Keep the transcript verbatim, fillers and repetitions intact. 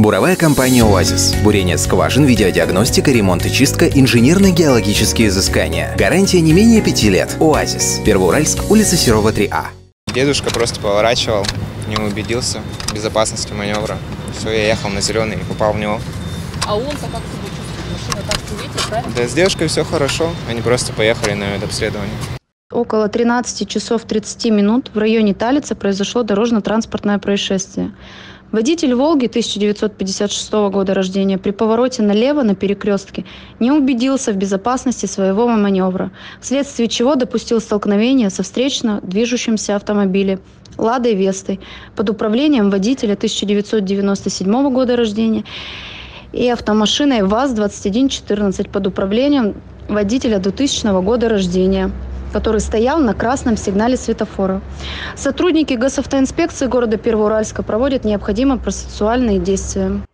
Буровая компания «ОАЗИС». Бурение скважин, видеодиагностика, ремонт и чистка, инженерно-геологические изыскания. Гарантия не менее пяти лет. «ОАЗИС». Первоуральск, улица Серова, три А. Дедушка просто поворачивал, не убедился в безопасности маневра. Все, я ехал на зеленый и попал в него. А он-то как себя чувствует? Машина так светит, правильно? Да, с девушкой все хорошо. Они просто поехали на обследование. Около тринадцати часов тридцати минут в районе Талица произошло дорожно-транспортное происшествие. Водитель «Волги» тысяча девятьсот пятьдесят шестого года рождения при повороте налево на перекрестке не убедился в безопасности своего маневра, вследствие чего допустил столкновение со встречно движущимся автомобилем «Ладой Вестой» под управлением водителя тысяча девятьсот девяносто седьмого года рождения и автомашиной ВАЗ двадцать один четырнадцать под управлением водителя двухтысячного года рождения, который стоял на красном сигнале светофора. Сотрудники госавтоинспекции города Первоуральска проводят необходимые процессуальные действия.